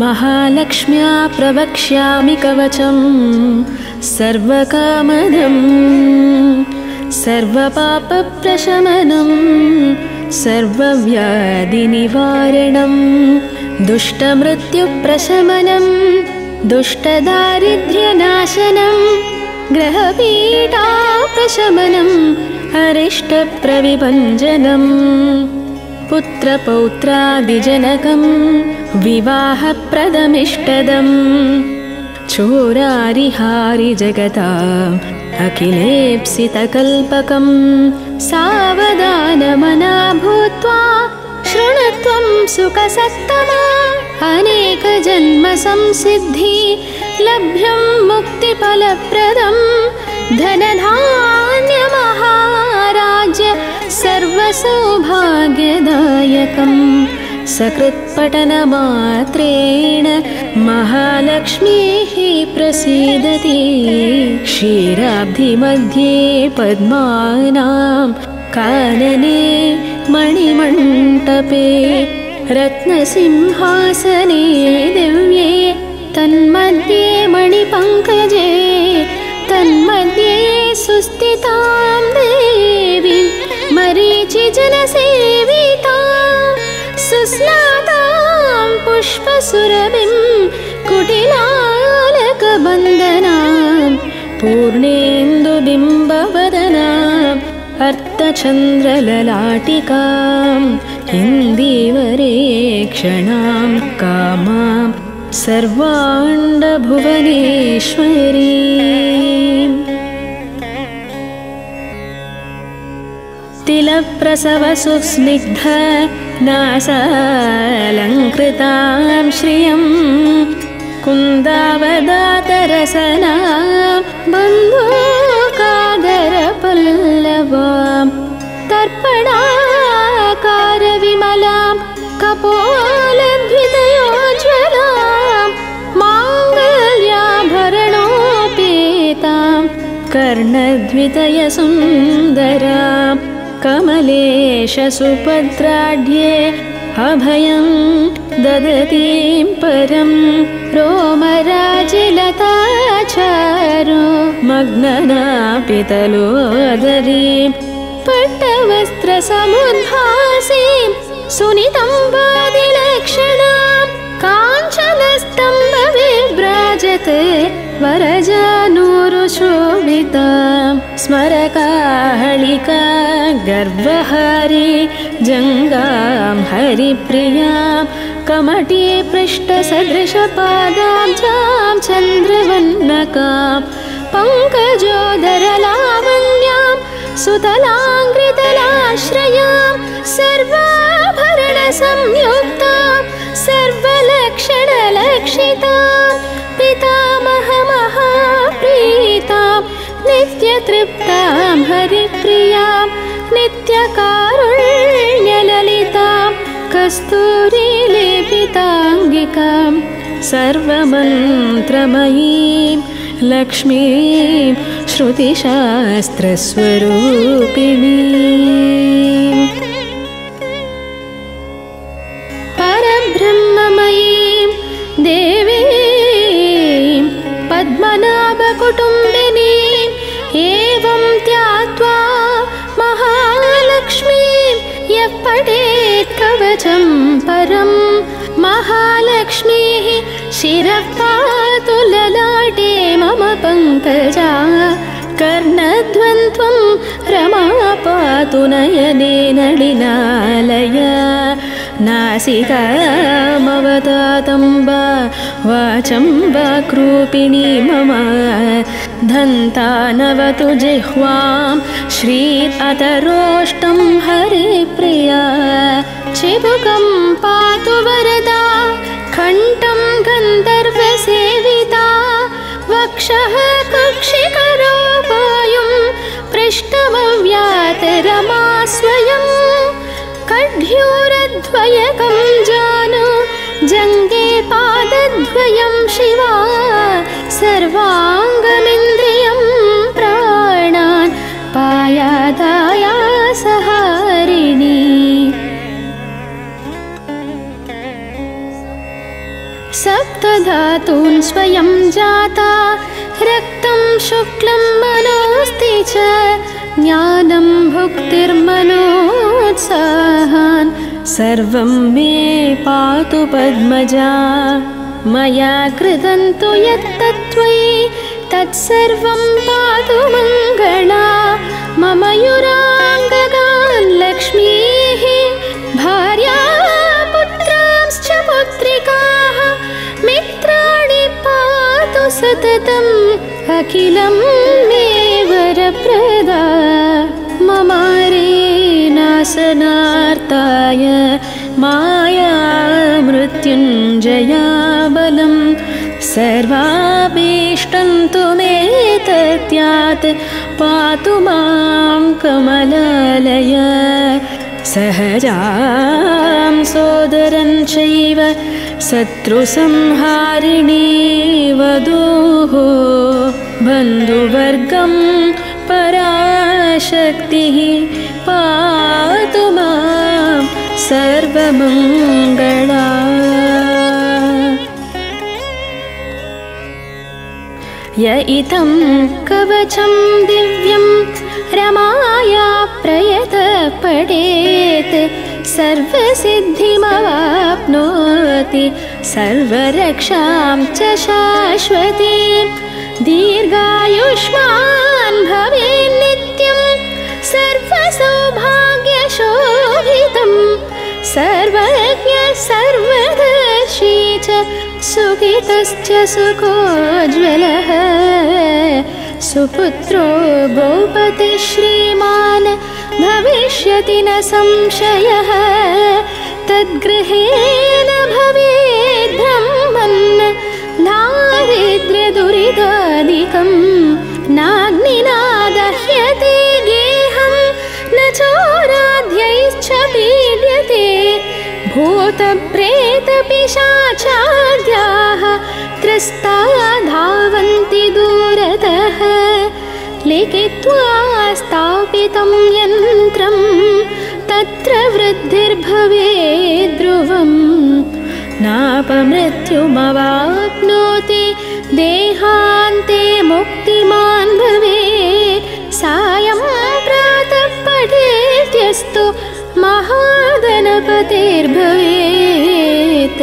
महालक्ष्म्या प्रवक्ष्यामि कवचं सर्वकामदं सर्वपापप्रशमनं सर्वव्याधिनिवारणं दुष्टमृत्युप्रशमनं दुष्टदारिद्र्यनाशनं ग्रहपीडाप्रशमनम् अरिष्टप्रविभञ्जनम् पुत्रपौत्रादिजनकम् विवाहप्रदमिष्टदम् चोरारिहारिजगताम् अखिलेप्सितकल्पकम् सावधानमना भूत्वा शृणुत्वं सुखसत्तमा अनेकजन्मसंसिद्धि लभ्यं मुक्तिफलप्रदम् धनधान्यमहाराज्य सर्वसौभाग्यदायकम् सकृत्पठनमात्रेण महालक्ष्मीः प्रसीदति। क्षीराब्धिमध्ये पद्मानां कानने मणिमण्टपे रत्नसिंहासने दिव्ये तन्मध्ये मणिपङ्कजे तन्मध्ये सुस्थितां देवी मरीचिजनसेवितां सुस्नातां पुष्पसुरभिं कुटिलालकबन्धनां पूर्णेन्दुबिम्बवदनाम् अर्धचन्द्रललाटिकां इन्दीवरेक्षणां कामां सर्वाण्डभुवनेश्वरीं। तिलप्रसवसुस्निग्ध नासालङ्कृतां श्रियं कुन्दावदातरसनां बन्धुकादरपल्लवां तर्पणाकारविमलां कपोलद्वितयोज्ज्वलां माङ्गल्याभरणोपेतां कर्णद्वितयसुन्दरां कमलेशसुभद्राढ्ये अभयं ददतीं परं रोमराजिलताचारु मग्ननापितलोदरीं पट्टवस्त्रसमुद्भासीं सुनितं वादिलक्षणां काञ्चनस्तम्भविभ्राजते वरजानूरुशोभितां स्मरकाहलिका गर्वहारी जङ्गां हरिप्रियां कमटी पृष्ठसदृशपादाब्जां चन्द्रवन्नकां पङ्कजोदरलावण्यां सुतलाङ्घ्रितलाश्रयां सर्वाभरणसंयुक्तां सर्वलक्षणलक्षितां पितामहमहाप्रीतां नित्यतृप्तां हरिप्रियां नित्यकारुण्यललितां कस्तूरीलेपिताङ्गिकां सर्वमन्त्रमयीं लक्ष्मीं श्रुतिशास्त्रस्वरूपिणीं परब्रह्ममयीं देवीं पद्मनाभकुटुम्बिनीं एवं ध्यात्वा महालक्ष्मीं यः पठेत् कवचं परं महालक्ष्मीः शिरः पातु ललाटे मम पङ्कजा कर्णद्वन्द्वं रमा पातु नयने नलिनालया नासिकामवतातम्बा वाचं वाक्रूपिणी मम दन्तानवतु जिह्वां श्रीअतरोष्टं हरिप्रिया चिबुकं पातु वरदा कण्ठं गन्धर्वसेविता वक्षः कक्षिकरोपायुं पृष्ठमव्यातरमा स्वयं कढ्यूरद्वयकं जानु जङ्गे पादद्वयं शिवा सर्वाङ्गमिन्द्रियं प्राणान् पायादाया सहारिणी। धातून् स्वयं जाता रक्तं शुक्लं मनोस्ति च ज्ञानं भुक्तिर्मनोत्साहान् सर्वं मे पातु पद्मजा मया कृतं तु यत्तत्त्वयि तत्सर्वं पातु मङ्गला मम युराङ्गगान् लक्ष्मीः भार्या पुत्रांश्च पुत्रिकाः मित्राणि पातु सततम् अखिलं मे वरप्रदा ममारे नाशनार्ताय माया मृत्युञ्जया बलम् सर्वाभीष्टन्तु मे तत्यात् पातु मां कमलालय सहजां सोदरं चैव शत्रुसंहारिणी वधूः बन्धुवर्गं पराशक्तिः पातु मां सर्वमङ्गला य इदं कवचं दिव्यं रमाया प्रयतपडेत् सर्वसिद्धिमवाप्नोति सर्वरक्षां च शाश्वती दीर्घायुष्मान् भवेत् नित्यं सर्वसौभाग्यशोभितं सर्वज्ञः सर्वदर्शी च सुखितश्च सुखोज्ज्वलः सुपुत्रो भवति श्रीमान् भविष्यति न संशयः तद्गृहेण भवेत् ब्रह्मन् दारिद्र्यदुरितादिकं नाग्निना दह्यते गेहं न चोराद्यैश्च पीड्यते भूतप्रेतपिशाचाद्याः त्रस्ता धावन्ति दूरतः लिखित्वा स्थापितं यन्त्रं तत्र वृद्धिर्भवेत् ध्रुवं नापमृत्युमवाप्नोति देहान्ते मुक्तिमान् भवेत् सायं प्रातः पठेद्यस्तु महागणपतिर्भवेत्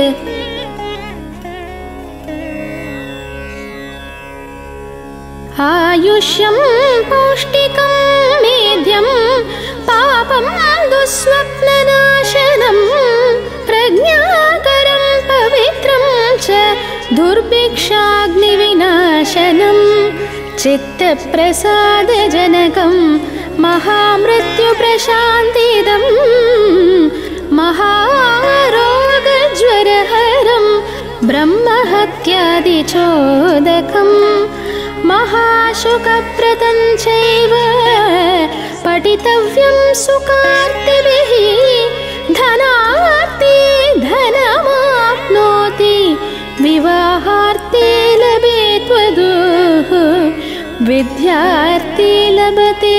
आयुष्यं पौष्टिकं मेध्यं पापं दुःस्वप्ननाशनं प्रज्ञाकरं पवित्रं च दुर्भिक्षाग्निविनाशनं चित्तप्रसादजनकं महामृत्युप्रशान्तिदं महारोगज्वरहरं ब्रह्महत्यादिचोदकं महाशुकप्रदं चैव पठितव्यं सुकार्तिभिः धनार्ते धनमाप्नोति विवाहार्ते लभेत् वधूः विद्यार्थी लभते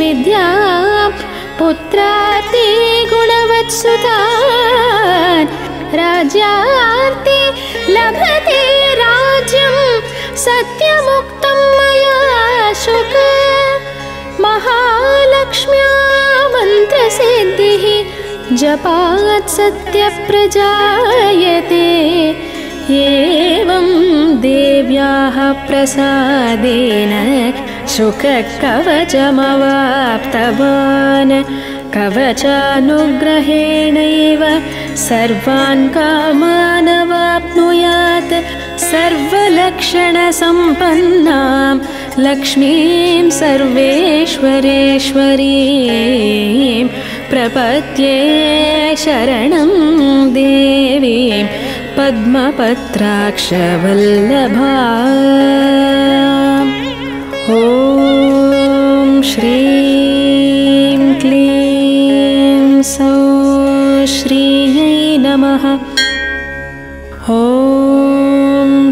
विद्या पुत्रार्थे गुणवत्सुतान् राज्यार्थे लभते राज्यं सत्यमुक्तं मया शुक महालक्ष्म्या मन्त्रसिद्धिः जपात् सत्यप्रजायते एवं देव्याः प्रसादेन सुखकवचमवाप्तवान् कवचानुग्रहेणैव सर्वान् कामानवाप्नुयात् सर्वलक्षणसम्पन्नां लक्ष्मीं सर्वेश्वरेश्वरीं प्रपद्ये शरणं देवीं पद्मपत्राक्षवल्लभा ॐ श्रीं क्लीं सौं श्रीयै नमः ॐ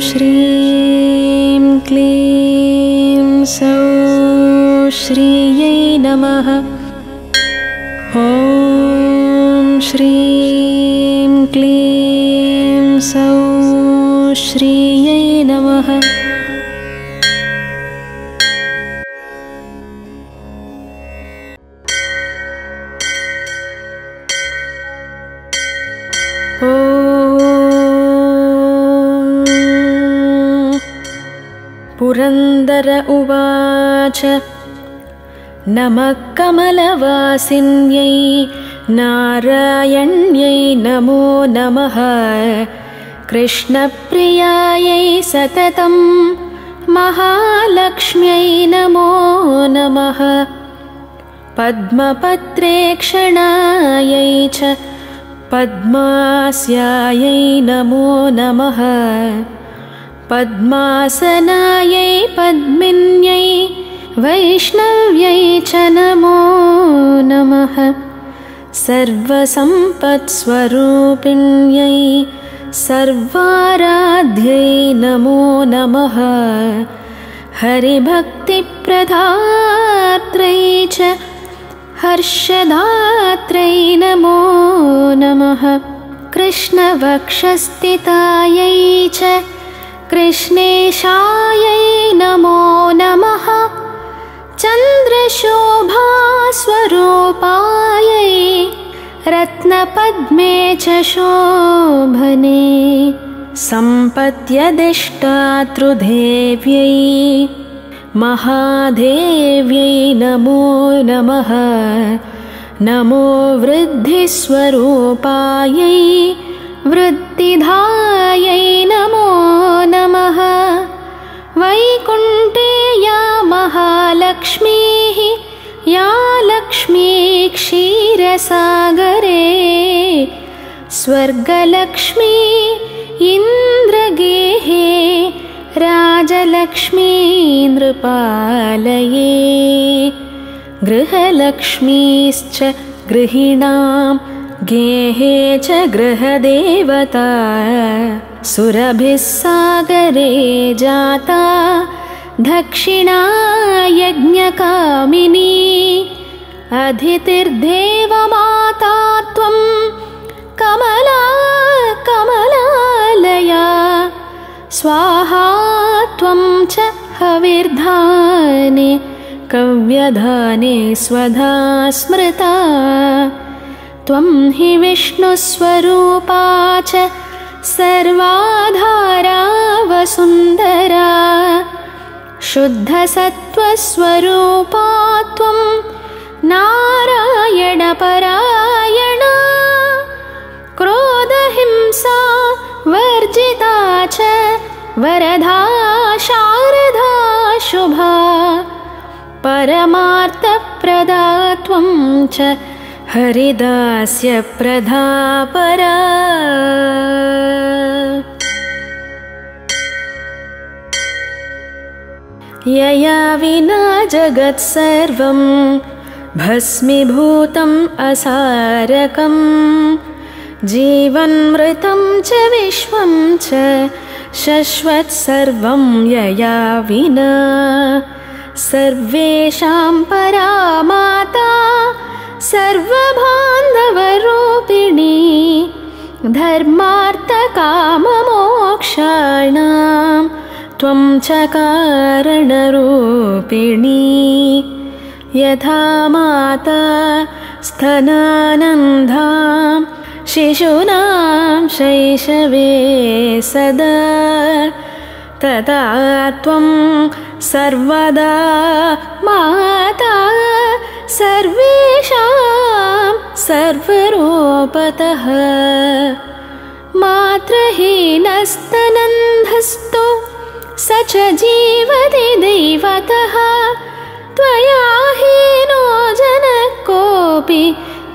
श्रीं क्लीं सौं श्रीयै नमः ॐ श्रीं क्लीं सौं श्रीयै नमः। पुरन्दर उवाच नमः कमलवासिन्यै नारायण्यै नमो नमः। कृष्णप्रियायै सततं महालक्ष्म्यै नमो नमः। पद्मपत्रेक्षणायै च पद्मास्यायै नमो नमः। पद्मासनायै पद्मिन्यै वैष्णव्यै च नमो नमः। सर्वसम्पत्स्वरूपिण्यै सर्वाराध्यै नमो नमः। हरिभक्तिप्रदात्रै च हर्षदात्रै नमो नमः। कृष्णवक्षस्थितायै च कृष्णेशायै नमो नमः। चन्द्रशोभास्वरूपायै रत्नपद्मे च शोभने। सम्पद्यदिष्टात्रुदेव्यै महादेव्यै नमो नमः। नमो वृद्धिस्वरूपायै वृद्धिधायै नमो नमः। वैकुण्ठे या महालक्ष्मीः या लक्ष्मी क्षीरसागरे। स्वर्गलक्ष्मी इन्द्रगेहे राजलक्ष्मी नृपालये। गृहलक्ष्मीश्च गृहिणां गेहे च गृहदेवता। सुरभिः सागरे जाता दक्षिणा यज्ञकामिनी। अधितिर्देवमाता त्वं कमला कमलालया। स्वाहा त्वं च हविर्धाने कव्यधाने स्वधा स्मृता। त्वं हि विष्णुस्वरूपा च सर्वाधारा वसुन्धरा। शुद्धसत्त्वस्वरूपा त्वं नारायणपरायणा। क्रोधहिंसा वर्जिता च वरदा शारदा शुभा। परमार्थप्रदा त्वं च हरिदास्य प्रधा परा। यया विना जगत्सर्वं भस्मीभूतम् असारकं। जीवन्मृतं च विश्वं च शश्वत्सर्वं यया विना। सर्वेषां परा माता सर्वबान्धवरूपिणी। धर्मार्थकाममोक्षाणां त्वं च कारणरूपिणी। यथा माता स्तनानन्धां शिशूनां शैशवे सदा, तदा त्वं सर्वदा माता सर्वेषां सर्वरूपतः। मात्रहीनस्तनन्धस्तो स च जीवति दैवतः। त्वया हीनो जन कोऽपि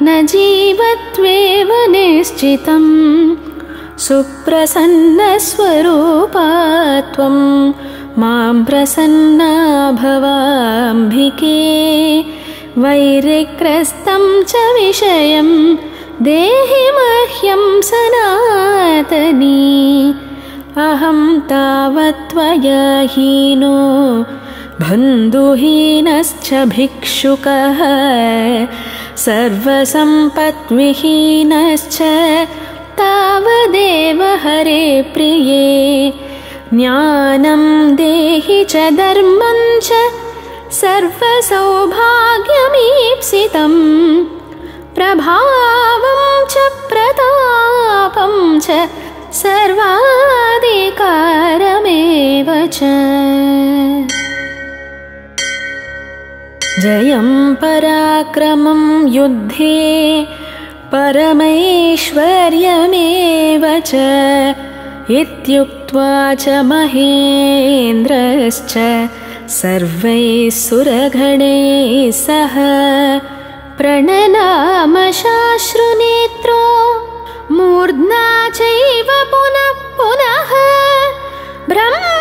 न जीवत्वेव निश्चितं। सुप्रसन्नस्वरूपा त्वं मां प्रसन्ना भवाम्भिके। वैरिक्रस्तं च विषयं देहि मह्यं सनातनी। अहं तावत् त्वया हीनो बन्धुहीनश्च भिक्षुकः। सर्वसम्पद्विहीनश्च तावदेव हरे प्रिये ज्ञानं देहि च धर्मं च सर्वसौभाग्यमीप्सितं प्रभावं च प्रतापं च सर्वाधिकारमेव च। जयं पराक्रमं युद्धे परमैश्वर्यमेव च इत्युक्त्वा च महेन्द्रश्च सर्वैः सुरगणैः सह प्रणनाम साश्रुनेत्रो मूर्ध्ना चैव पुनः पुनः ब्रह्मा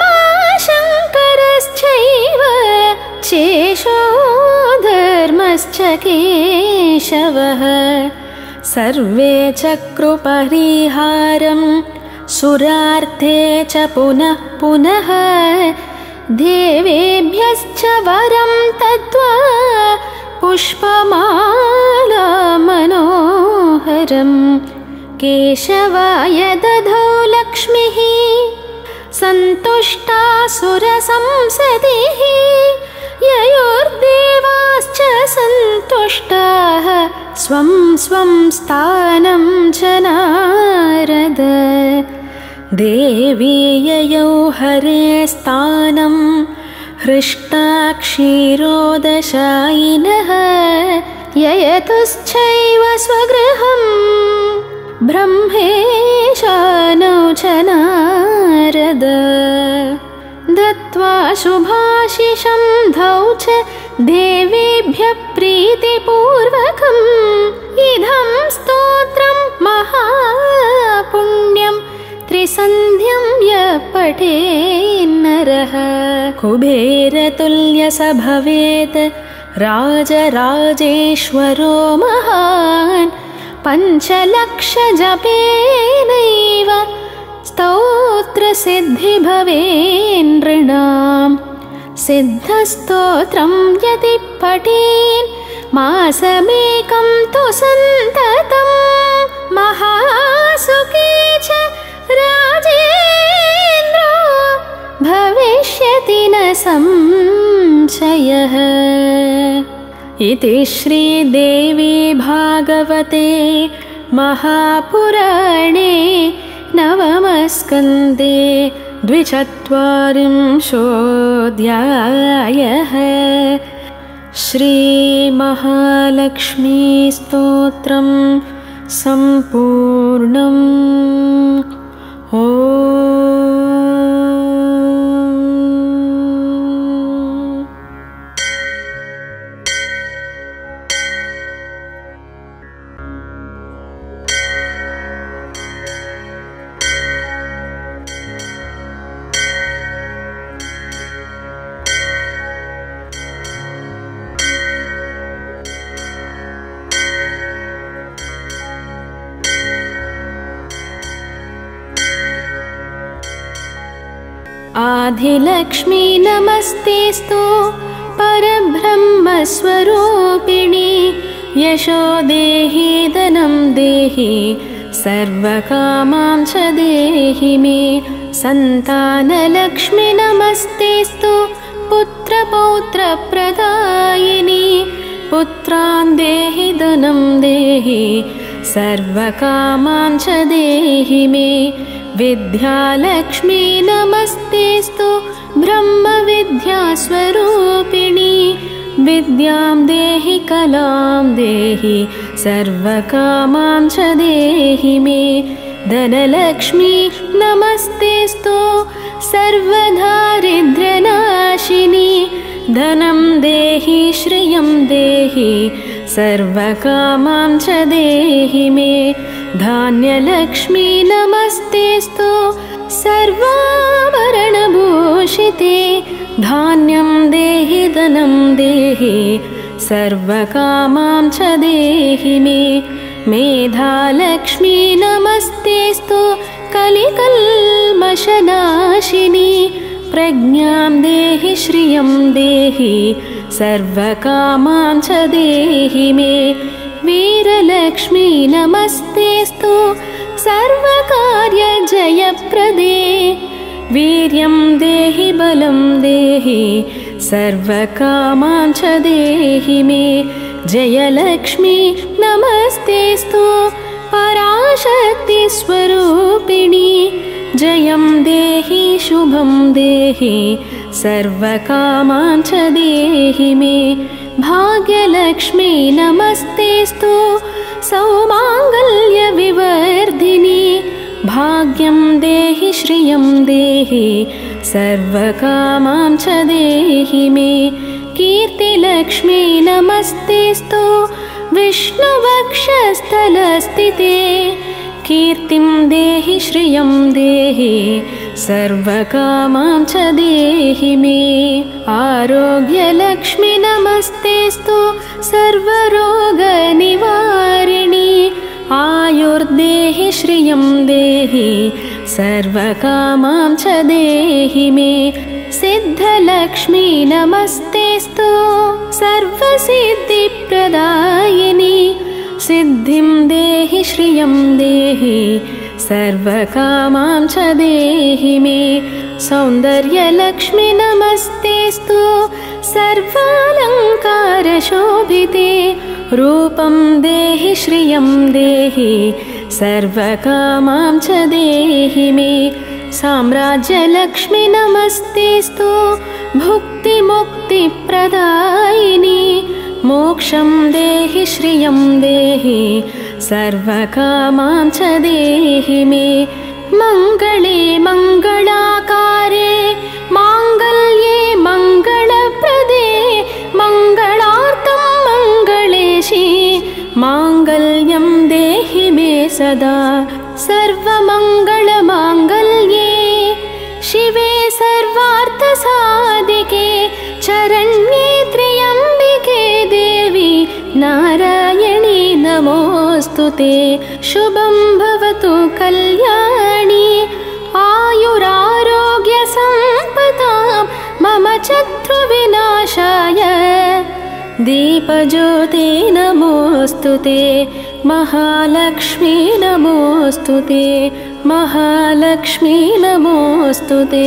शङ्करश्चैव शेषो धर्मश्च केशवः। सर्वे चक्रुपरिहारं सुरार्थे च पुनः पुनः देवेभ्यश्च वरं दत्त्वा पुष्पमाला मनोहरं केशवाय ददौ लक्ष्मीः सन्तुष्टा सुरसंसदिः ययोर्देवाश्च सन्तुष्टाः स्वं स्वं स्थानं च नारद। देवी ययौ हरे स्थानं हृष्टा क्षीरोदशायिनः ययतुश्चैव स्वगृहं ब्रह्मेशानौ च नारद। दत्त्वा शुभाशिषं धौ च देवेभ्यः प्रीतिपूर्वकम् इदं स्तोत्रं महापुण्यं त्रिसन्ध्यं यः पठेन्नरः कुबेरतुल्यः स भवेत् राजराजेश्वरो महान्। 5 लक्ष जपेनैव स्तोत्रसिद्धि भवेन्नृणां सिद्धस्तोत्रं यदि पठेन् मासमेकं तु सन्ततं महासुखी च राजेन्द्रो भविष्यति न संशयः। इति श्रीदेवी भागवते महापुराणे नवमस्कन्दे 42 श्रीमहालक्ष्मीस्तोत्रं सम्पूर्णम्। आदिलक्ष्मी नमस्तेस्तु परब्रह्मस्वरूपिणि यशो देहि धनं देहि सर्वकामां च देहि मे। सन्तानलक्ष्मी नमस्तेस्तु पुत्रपौत्रप्रदायिनि पुत्रान् देहि धनं देहि सर्वकामां च देहि मे। विद्यालक्ष्मी नमस्तेस्तु ब्रह्मविद्यास्वरूपिणि विद्यां देहि कलां देहि सर्वकामां च देहि मे। धनलक्ष्मी नमस्तेस्तु सर्वदारिद्र्यनाशिनि धनं देहि श्रियं देहि सर्वकामां च देहि मे। धान्यलक्ष्मी नमस्तेस्तु सर्वाभरणभूषिते धान्यं देहि धनं देहि सर्वकामां च देहि मे। मेधालक्ष्मी नमस्तेस्तु कलिकल्मषनाशिनि प्रज्ञां देहि श्रियं देहि सर्वकामां च देहि मे। वीरलक्ष्मी नमस्तेस्तु सर्वकार्य जयप्रदे वीर्यं देहि बलं देहि सर्वकामांच देहि मे जयलक्ष्मी नमस्तेस्तु पराशक्ति स्वरूपिणी जयं देहि शुभं देहि सर्वकामांच देहि मे भाग्यलक्ष्मी नमस्तेस्तु सौमांगल्य विवर्धिनी भाग्यं देहि श्रियं देहि सर्वकामां च देहि मे कीर्तिलक्ष्मी नमस्तेस्तु विष्णुवक्षस्थलस्थिते कीर्तिं देहि श्रियं देहि सर्वकामां च देहि मे आरोग्यलक्ष्मी नमस्तेस्तु सर्वरोगनिवारिणी आयुर्देहि श्रियं देहि सर्वकामां च देहि मे सिद्धलक्ष्मी नमस्तेस्तु सर्वसिद्धिप्रदायिनी सिद्धिं देहि श्रियं देहि सर्वकामां च देहि मे सौन्दर्यलक्ष्मी नमस्तेस्तु सर्वालङ्कारशोभिते रूपं देहि श्रियं देहि सर्वकामां च देहि मे साम्राज्यलक्ष्मी नमस्तेस्तु भुक्तिमुक्तिप्रदायिनी मोक्षं देहि श्रियं देहि सर्वकामां च देहि मे मङ्गले मङ्गलाकारे माङ्गल्ये मङ्गलप्रदे मङ्गलार्थं मङ्गलेशि माङ्गल्यं देहि मे सदा सर्वमङ्गलमाङ्गल्ये शिवे सर्वार्थसाधिके चरण्ये त्र्यम्बिके देवी नारायणी नमोऽस्तु ते शुभं भवतु कल्याणी आयुरारोग्यसम्पदां मम शत्रुविनाशाय दीपज्योते नमोऽस्तु ते महालक्ष्मी नमोऽस्तु ते महालक्ष्मी नमोऽस्तु ते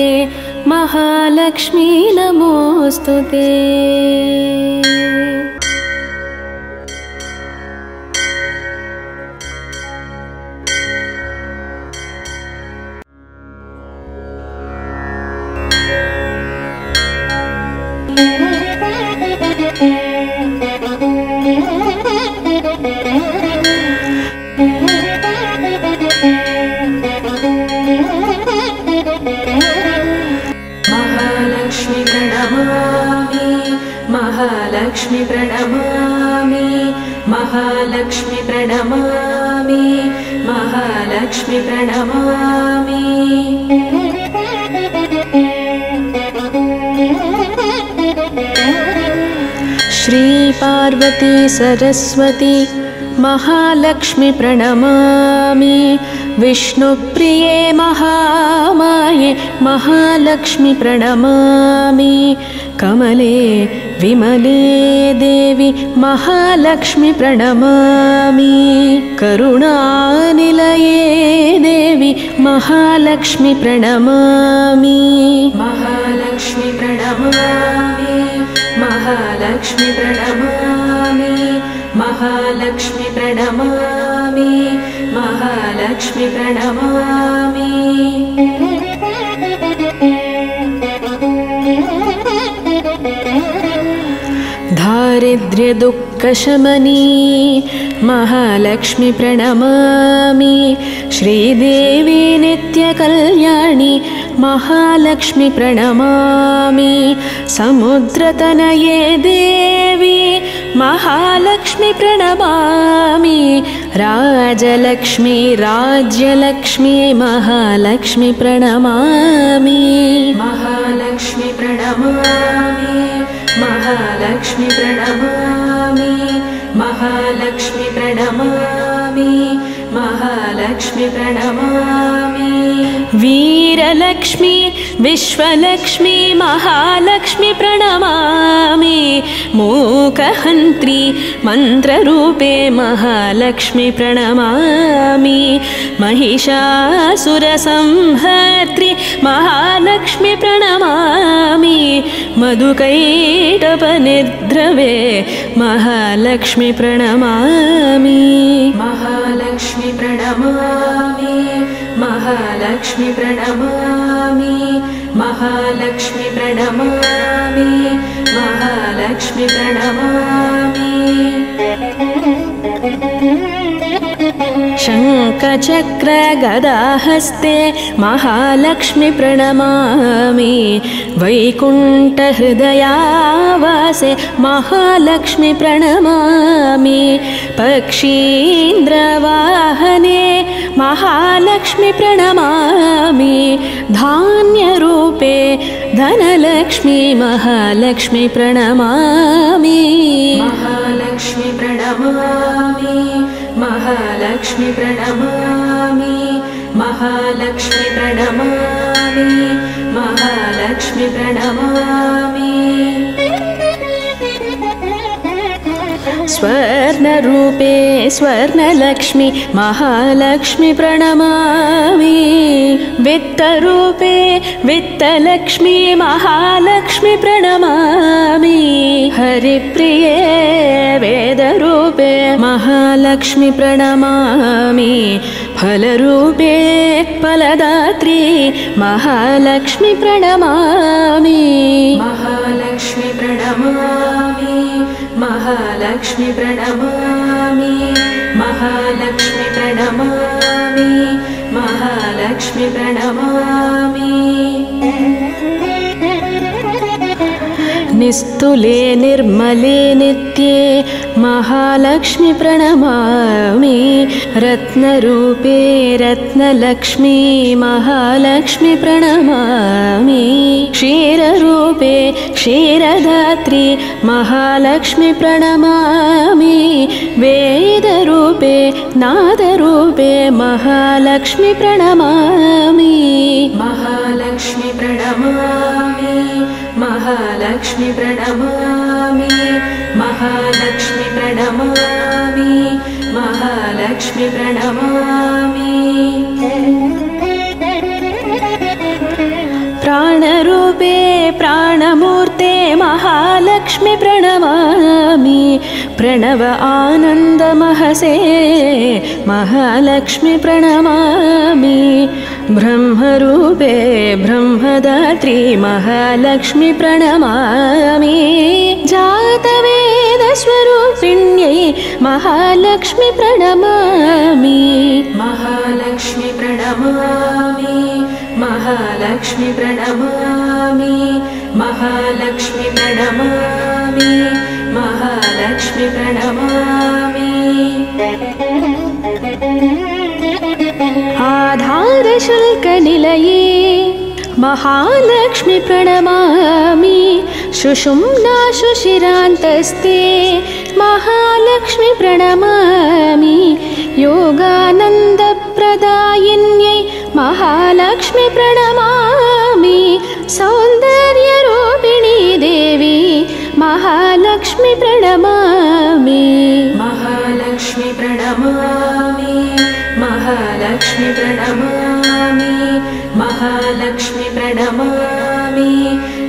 महालक्ष्मी नमोऽस्तु ते। महालक्ष्मी प्रणमामि महालक्ष्मी प्रणमामि महालक्ष्मी प्रणमामि श्री पार्वती सरस्वती महालक्ष्मी प्रणमामि विष्णुप्रिये महामाये महालक्ष्मी प्रणमामि कमले विमले देवी महालक्ष्मी प्रणमामि करुणानिलये देवी महालक्ष्मी प्रणमामि महालक्ष्मी प्रणमामि महालक्ष्मी प्रणमामि महालक्ष्मी प्रणमामि महालक्ष्मी प्रणमामि दारिद्र्यदुःखशमनी महालक्ष्मी प्रणमामि श्रीदेवी नित्यकल्याणी महालक्ष्मी प्रणमामि समुद्रतनये देवी महालक्ष्मी प्रणमामि राजलक्ष्मी राज्यलक्ष्मी महालक्ष्मी प्रणमामि महालक्ष्मी प्रणमामि महालक्ष्मी प्रणमामि महालक्ष्मी प्रणमामि महा महालक्ष्मी प्रणमामि। वीरलक्ष्मी विश्वलक्ष्मी महालक्ष्मी प्रणमामि। मूकहन्त्री मंत्ररूपे महालक्ष्मी प्रणमामि। महिषासुरसंहर्त्री महालक्ष्मी प्रणमामि। मधुकैटपनिद्रवे महालक्ष्मी प्रणमामि। महालक्ष्मी प्रणमामि। महालक्ष्मी प्रणमामि। महालक्ष्मी प्रणमामि। महालक्ष्मी प्रणमामि। शङ्खचक्र गदाहस्ते महालक्ष्मी प्रणमामि। वैकुण्ठहृदयावासे महालक्ष्मी प्रणमामि। पक्षीन्द्रवाहने महालक्ष्मी प्रणमामि। धान्यरूपे धनलक्ष्मी महालक्ष्मी प्रणमामि। महालक्ष्मी प्रणमामि। महालक्ष्मी प्रणमामि। महालक्ष्मी प्रणमामि। महालक्ष्मी प्रणमामि। स्वर्णरूपे स्वर्णलक्ष्मी महालक्ष्मी प्रणमामि। वित्तरूपे वित्तलक्ष्मी महालक्ष्मी प्रणमामि। हरिप्रिये वेदरूपे महालक्ष्मी प्रणमामि। फलरूपे फलदात्री महालक्ष्मी प्रणमामि। महालक्ष्मी प्रणमामि। महालक्ष्मी प्रणमामि। महालक्ष्मी प्रणमामि। महालक्ष्मी प्रणमामि। निस्तुले निर्मले नित्ये महालक्ष्मी प्रणमामि। रत्नरूपे रत्नलक्ष्मी महालक्ष्मी प्रणमामि। क्षीररूपे क्षीरदात्री महालक्ष्मी प्रणमामि। वेदरूपे नादरूपे महालक्ष्मी प्रणमामि। महालक्ष्मी प्रणमामि। महालक्ष्मी प्रणमामि। महालक्ष्मी प्रणमामि। महालक्ष्मी प्रणमामि। प्राणरूपे प्राणमूर्ते महालक्ष्मी प्रणमामि। प्रणव आनंद महसे महालक्ष्मी प्रणमामि। ब्रह्मरूपे ब्रह्मदात्री महालक्ष्मी प्रणमामि। जातवेदस्वरूपिण्यै महालक्ष्मी प्रणमामि। महालक्ष्मी प्रणमामि। महालक्ष्मी प्रणमामि। महालक्ष्मी प्रणमामि। महालक्ष्मी प्रणमामि। आधार शुल्क निलये महालक्ष्मी प्रणमामि। सुषुम्ना सुशिरान्तस्ते महालक्ष्मी प्रणमामि। योगानंद प्रदायिन्यै महालक्ष्मी प्रणमामि। सौंदर्य रूपिणी देवी महालक्ष्मी प्रणमामि। महालक्ष्मी प्रणमामि। महालक्ष्मी प्रणमामि। महालक्ष्मी प्रणमामि।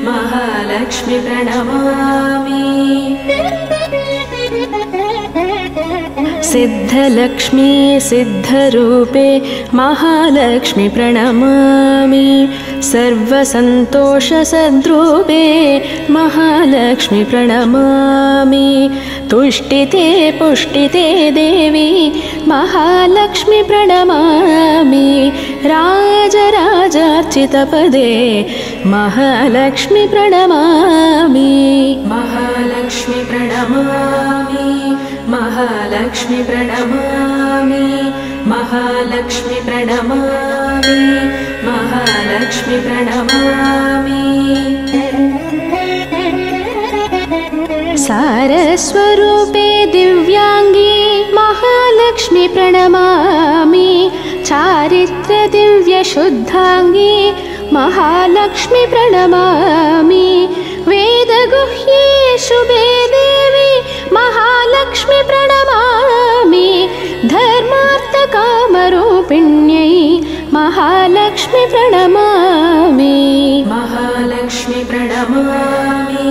महालक्ष्मी प्रणमामि। सिद्धलक्ष्मी सिद्धरूपे महालक्ष्मी प्रणमामि। सर्वसन्तोषसद्रूपे महालक्ष्मी प्रणमामि। तुष्टिते पुष्टिते देवी महालक्ष्मी प्रणमामि। राजराजार्चितपदे महालक्ष्मी प्रणमामि। महालक्ष्मी प्रणमामि। महालक्ष्मी प्रणमामि। महालक्ष्मी प्रणमामि। महालक्ष्मी प्रणमामि। सारस्वरूपे दिव्यांगी महालक्ष्मी महालक्ष्मि प्रणमामि चारित्र दिव्य शुद्धांगी महालक्ष्मि प्रणमामि वेद गुह्ये शुभे देवी महालक्ष्मि प्रणमामि धर्मार्थ कामरूपिण्यै महालक्ष्मि प्रणमामि महालक्ष्मि प्रणमामि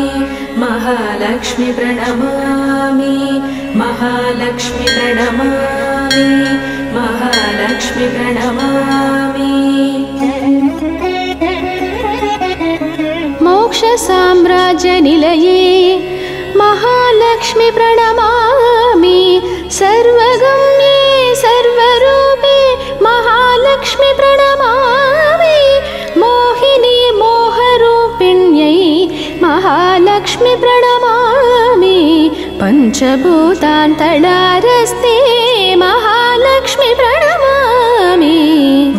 महालक्ष्मि प्रणमामि महालक्ष्मि प्रणमामि महालक्ष्मि प्रणमामि मोक्ष साम्राज्य निलये महालक्ष्मि प्रणमामि सर्वगम्ये सर्वरूपे महालक्ष्मि प्रणमामि मोहिनी मोहरूपिण्यै महालक्ष्मि प्रणमामि पञ्चभूतान्तरारस्ते महालक्ष्मि प्रणमामि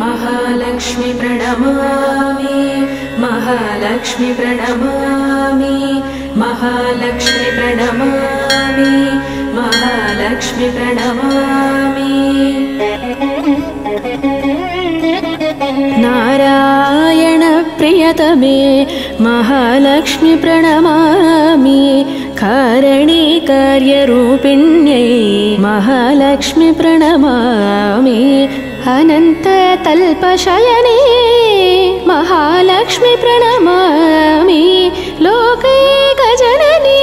महालक्ष्मि प्रणमामि महालक्ष्मि प्रणमामि महालक्ष्मि प्रणमामि महालक्ष्मि प्रणमामि नारायण प्रियतमे महालक्ष्मि प्रणमामि कारणे कार्यरूपिण्यै महालक्ष्मि प्रणमामि अनन्ततल्पशयने महालक्ष्मि प्रणमामि लोकैकजननी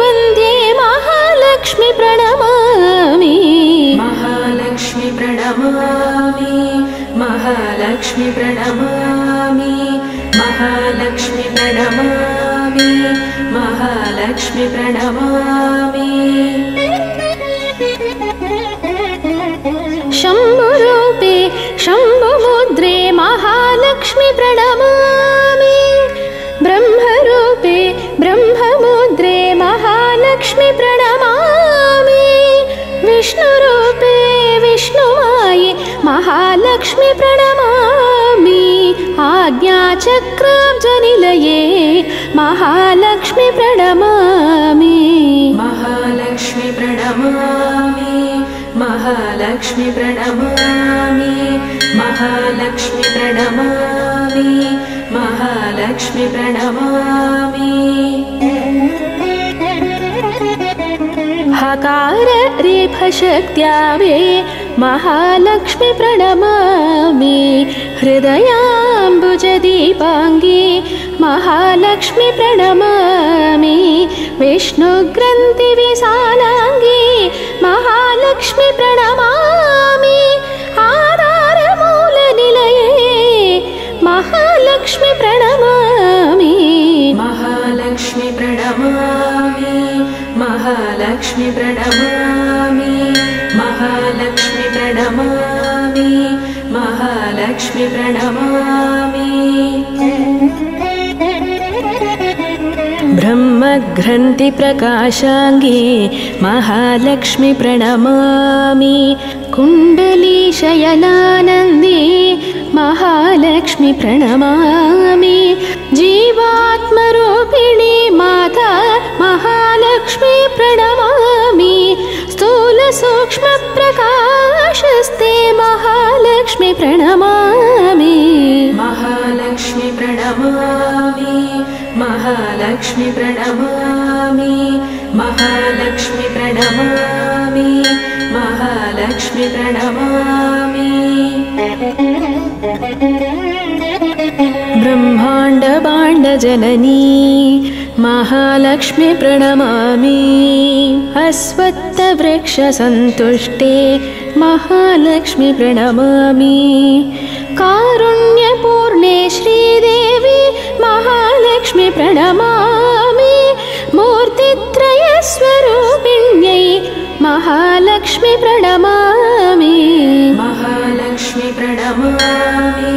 वन्दे महालक्ष्मि प्रणमामि महालक्ष्मि प्रणमामि महालक्ष्मि प्रणमामि महालक्ष्मि प्रणमामि महालक्ष्मि प्रणमामि शम्भुरूपे शम्भुमुद्रे महालक्ष्मि प्रणमामि ब्रह्मरूपे ब्रह्ममुद्रे महालक्ष्मि प्रणमामि विष्णुरूपे विष्णुमाये महालक्ष्मि प्रणमामि आज्ञाचक्राब्जनिलये महालक्ष्मि प्रणमामि महालक्ष्मि प्रणमामि महालक्ष्मि प्रणमामि महालक्ष्मि प्रणमामि महालक्ष्मि प्रणमामि हकार रेफशक्त्या वे महालक्ष्मि प्रणमामि हृदयाम्बुजदीपाङ्गी महालक्ष्मि प्रणमामि विष्णुग्रन्थिविशालाङ्गी महालक्ष्मि प्रणमामि आधारमूलनिलये महालक्ष्मि प्रणमामि महालक्ष्मि प्रणमामि महालक्ष्मि प्रणमामि महालक्ष्मि प्रणमामि महालक्ष्मि प्रणमामि ब्रह्मग्रन्थिप्रकाशाङ्गी महालक्ष्मि प्रणमामि कुण्डलीशयनानन्दे महालक्ष्मि प्रणमामि जीवात्मरूपिणी माता महालक्ष्मि प्रणमामि स्थूलसूक्ष्मप्रकाशस्ते महालक्ष्मि प्रणमामि महालक्ष्मि प्रणमामि महालक्ष्मि प्रणमामि महालक्ष्मि प्रणमामि महालक्ष्मि प्रणमामि ब्रह्माण्ड भाण्ड जननी महालक्ष्मि प्रणमामि अश्वत्थ वृक्ष सन्तुष्टे महालक्ष्मि प्रणमामि कारुण्यपूर्णे श्रीदेवी महालक्ष्मि प्रणमामि मूर्तित्रयस्वरूपिण्यै महालक्ष्मि प्रणमामि महालक्ष्मि प्रणमामि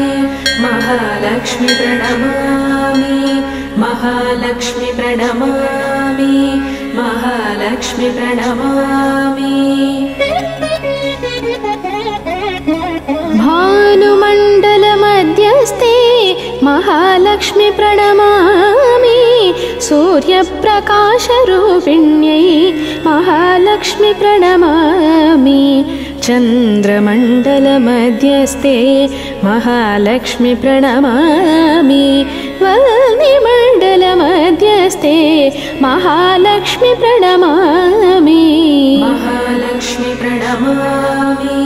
महालक्ष्मि प्रणमामि महालक्ष्मि प्रणमामि महालक्ष्मि प्रणमामि भानुमण्डलमध्यस्थे महालक्ष्मि प्रणमामि सूर्यप्रकाशरूपिण्यै महालक्ष्मि प्रणमामि चंद्रमंडल मध्यस्थे महालक्ष्मी प्रणमामि। वह्निमंडल मध्यस्थे महालक्ष्मी प्रणमामि। महालक्ष्मी प्रणमामि।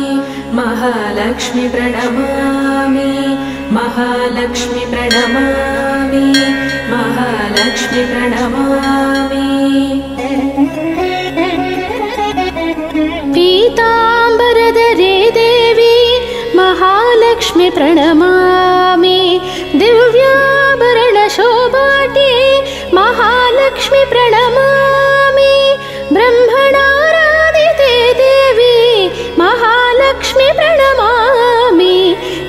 महालक्ष्मी प्रणमामि। महालक्ष्मी प्रणमामि। महालक्ष्मी प्रणमामि। पीतांबरधरे देवी महालक्ष्मी प्रणमामि। दिव्याभरण शोभाटे महालक्ष्मी प्रणमामि। ब्रह्मणाराधिते देवी महालक्ष्मी प्रणमामि।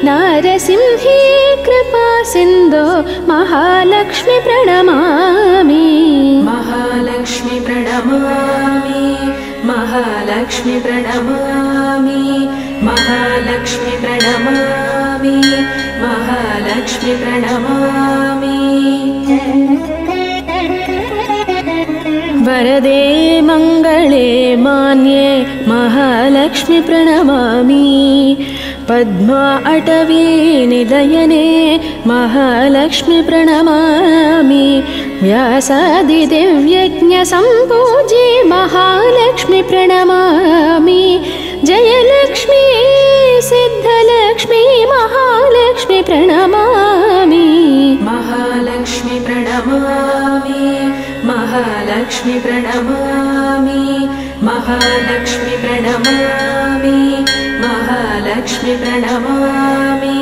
नारसिंहे कृपा सिंधो महालक्ष्मी प्रणमामि। महालक्ष्मी प्रणमामि। महालक्ष्मी प्रणमामि। महालक्ष्मी प्रणमामि। महालक्ष्मी प्रणमामि। वरदे मंगले मान्ये महालक्ष्मी प्रणमामि। पद्मा अटवी निलयने महालक्ष्मी प्रणमामि। व्यासादि दिव्यज्ञ संपूज्ये महालक्ष्मी प्रणमामि। जयलक्ष्मी सिद्धलक्ष्मी महालक्ष्मी प्रणमामि। महालक्ष्मी प्रणमामि। महालक्ष्मी प्रणमामि। महालक्ष्मी प्रणमामि। महालक्ष्मी प्रणमामि।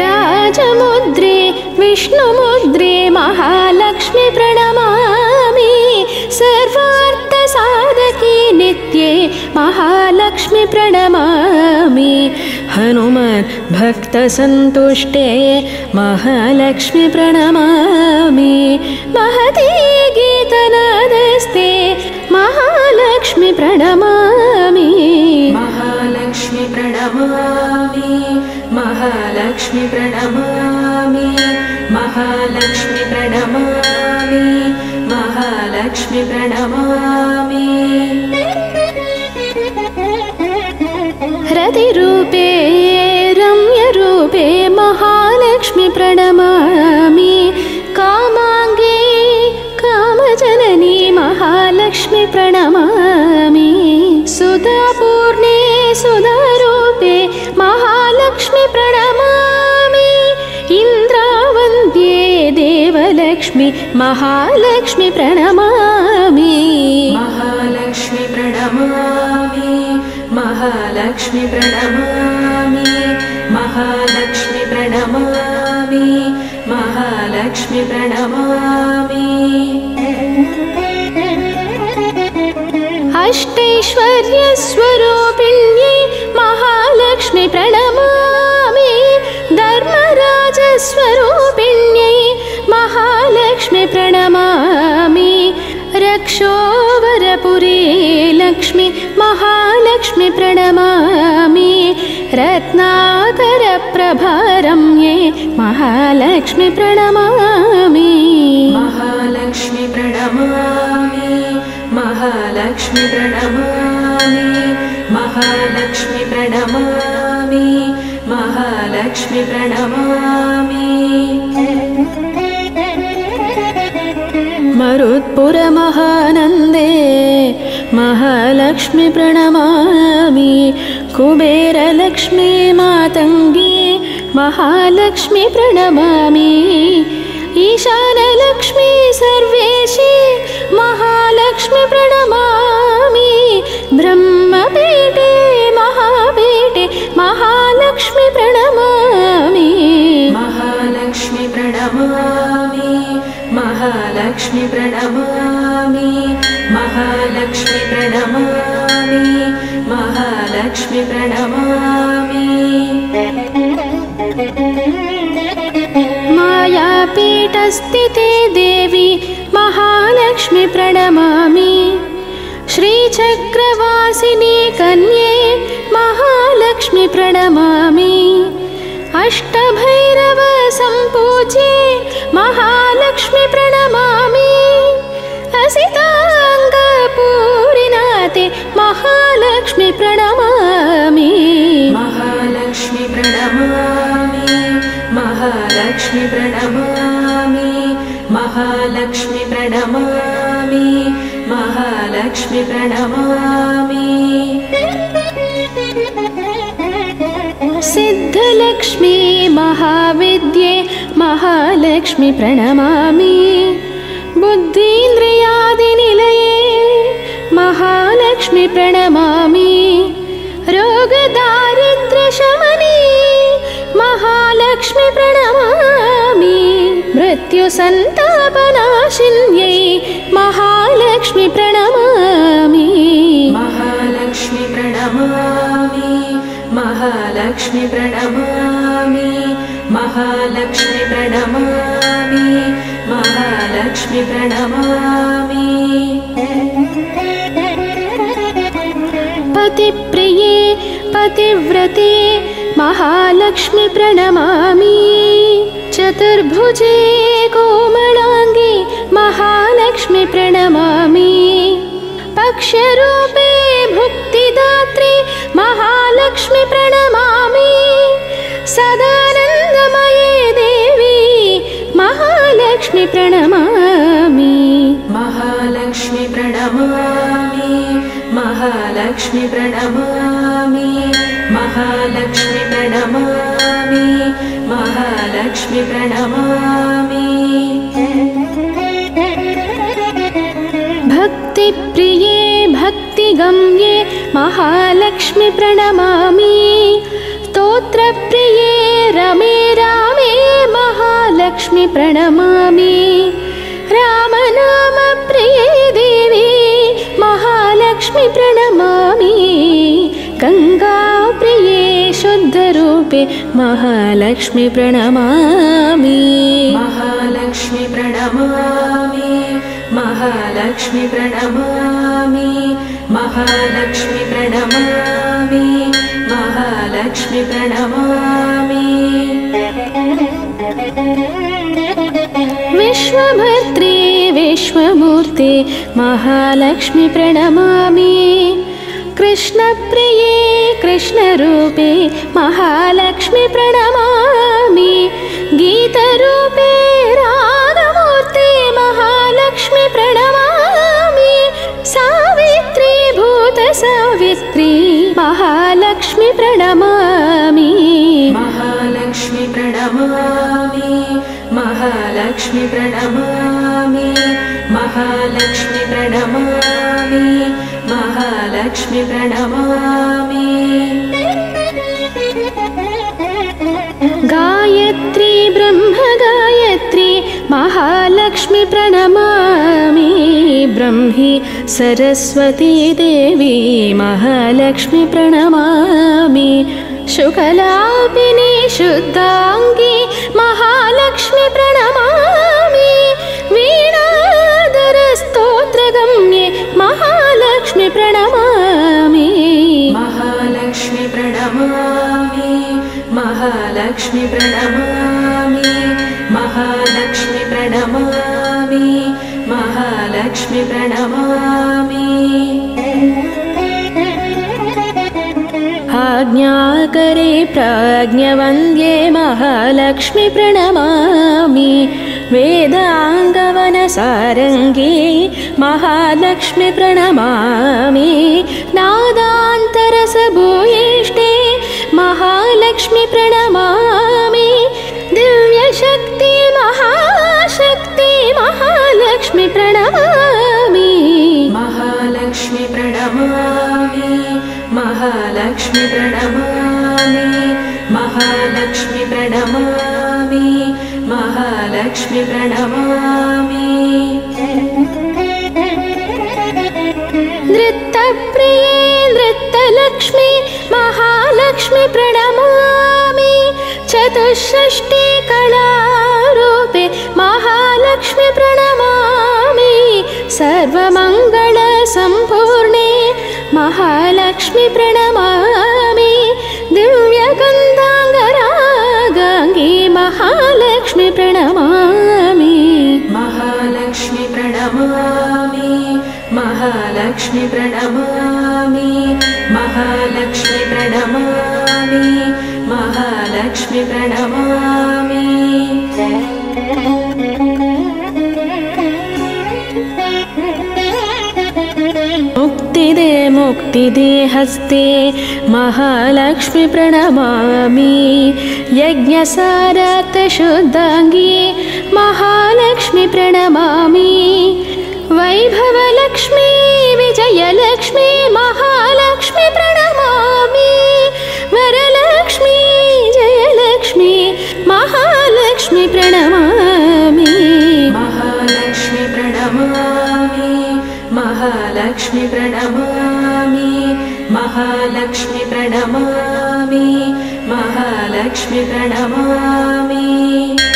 राजमुद्रे विष्णुमुद्रे महालक्ष्मी प्रणमामि। सर्वार्थ साधकी नित्ये महालक्ष्मी प्रणमामि। हनुमान भक्त संतुष्टे महालक्ष्मी प्रणमामि। महती गीतनादस्ते महालक्ष्मी प्रणमामि। महालक्ष्मी प्रणमामि। महालक्ष्मी प्रणमामि। महालक्ष्मी प्रणमामि। महालक्ष्मी प्रणमामि। हृदि रूपे रम्य रूपे महालक्ष्मी प्रणमामि। कामांगे कामजननी महालक्ष्मी प्रणमामि। सुधापूर्णे सुधारूपे महालक्ष्मी प्रणमामि। इंद्रावंद्ये देवलक्ष्मी महालक्ष्मी प्रणमामि। महालक्ष्मी प्रणमामि। महालक्ष्मी प्रणमामि। महालक्ष्मी प्रणमामि। महालक्ष्मी प्रणमामि। अष्टैश्वर्य स्वरूपिण्ये महालक्ष्मी प्रणमामि। धर्मराज स्वरूपिण्ये महालक्ष्मी प्रणमामि। रक्षोवरपुरी लक्ष्मी महालक्ष्मी प्रणमामि। रत्नाकर प्रभारम्ये महालक्ष्मी प्रणमामि। महालक्ष्मी प्रणमामि। महालक्ष्मी प्रणमामि। महालक्ष्मी प्रणमामि। महालक्ष्मी प्रणमामि। मरुत्पुर महानंदे महालक्ष्मी प्रणमामि। कुबेर लक्ष्मी मातंगी महालक्ष्मी प्रणमामि। ईशान लक्ष्मी सर्वेशी महालक्ष्मी प्रणमामि। ब्रह्मपीठे महापीठे महालक्ष्मी प्रणमामि। महालक्ष्मी प्रणमामि। महालक्ष्मी प्रणमामि। महालक्ष्मी प्रणमामि। महालक्ष्मी प्रणमामि। मायापीठस्थिते देवी महालक्ष्मी प्रणमामि। श्रीचक्रवासिनी कन्ये महालक्ष्मी प्रणमामि। अष्टभैरव संपूज्ये महालक्ष्मी प्रणमामि। असितांग पूर्ण महालक्ष्मी प्रणमामि, महालक्ष्मी प्रणमामि, महालक्ष्मी प्रणमामि, महालक्ष्मी प्रणमामि, महालक्ष्मी प्रणमामि। सिद्धलक्ष्मी महाविद्ये महालक्ष्मी प्रणमामि, बुद्धीन्द्रियादिनिलये महालक्ष्मी प्रणमामि, रोगदारिद्र्यशमने महालक्ष्मी प्रणमामि, मृत्युसन्तापनाशिन्यै महालक्ष्मी प्रणमामि, महालक्ष्मी प्रणमामि, महालक्ष्मी प्रणमामि, महालक्ष्मी प्रणमामि, महालक्ष्मी प्रणमामि। पतिप्रिये पतिव्रते महालक्ष्मी प्रणमामि, चतुर्भुजे कोमलाङ्गे महालक्ष्मी प्रणमामि, पक्षरूपे भुक्तिदात्री महालक्ष्मी प्रणमामि, सदानन्दमये देवी महालक्ष्मी प्रणमामि, महालक्ष्मी प्रणमामि, महालक्ष्मी प्रणमामि, महालक्ष्मी प्रणमामि, महालक्ष्मी प्रणमामि। भक्तिप्रिये भक्तिगम्ये महालक्ष्मी प्रणमामि, स्तोत्रप्रिये रमे रामे महालक्ष्मी प्रणमामि, रामनामप्रिये देवी महालक्ष्मी प्रणमामि, गङ्गाप्रिये शुद्धरूपे महालक्ष्मी प्रणमामि, महालक्ष्मी प्रणमामि, महालक्ष्मी प्रणमामि, महालक्ष्मी प्रणमामि, महालक्ष्मी प्रणमामि। विश्वभर्त्री विश्वमूर्ते महालक्ष्मी प्रणमामि, कृष्णप्रिये कृष्णरूपे महालक्ष्मी प्रणमामि, गीतरूपे रागमूर्ते महालक्ष्मी प्रणमामि, सावित्री भूतसावित्री महालक्ष्मी प्रणमामि, महालक्ष्मी प्रणमामि, महालक्ष्मी प्रणमामि, महालक्ष्मी प्रणमामि, महालक्ष्मी प्रणमामि। गायत्री ब्रह्मगायत्री महालक्ष्मी प्रणमामि, ब्रह्मी सरस्वती देवी महालक्ष्मी प्रणमामि, शुक्लापिनी शुद्धांगी महालक्ष्मी प्रणमामि, वीणाधर स्तोत्रगम्ये महालक्ष्मी प्रणमामि, महालक्ष्मी प्रणमामि, महालक्ष्मी प्रणमामि, महालक्ष्मी प्रणमामि, महालक्ष्मी प्रणमामि। आज्ञाकरे प्राज्ञवन्द्ये महालक्ष्मी प्रणमामि, वेदाङ्गवनसारङ्गी महालक्ष्मी प्रणमामि, नादान्तरसभूयिष्ठे महालक्ष्मी प्रणमामि, दिव्यशक्ति महाशक्ति महालक्ष्मी प्रणमामि, महालक्ष्मी प्रणमामि, महालक्ष्मी प्रणमामि, महालक्ष्मी प्रणमामि, महालक्ष्मी प्रणमामि। नृत्यप्रिये नृत्यलक्ष्मी महालक्ष्मी प्रणमामि, चतुष्षष्टि कलारूपे महालक्ष्मी प्रणमामि, सर्वमङ्गलसम्पूर्णे महालक्ष्मी प्रणमामि, दिव्यगन्धाङ्गरागाङ्गी महालक्ष्मी प्रणमामि, महालक्ष्मी प्रणमामि, महालक्ष्मी प्रणमामि, महालक्ष्मी प्रणमामि, महालक्ष्मी प्रणमामि। मुक्तिदे हस्ते महालक्ष्मी प्रणमामि, यज्ञसारात् शुद्धांगी महालक्ष्मी प्रणमामि। वैभवलक्ष्मी विजयलक्ष्मी महालक्ष्मी प्रणमामि, वरलक्ष्मी जयलक्ष्मी महालक्ष्मी प्रणमामि। महालक्ष्मी प्रणमामि, महालक्ष्मी प्रणमामि, महालक्ष्मी प्रणमामि, महालक्ष्मी प्रणमामि।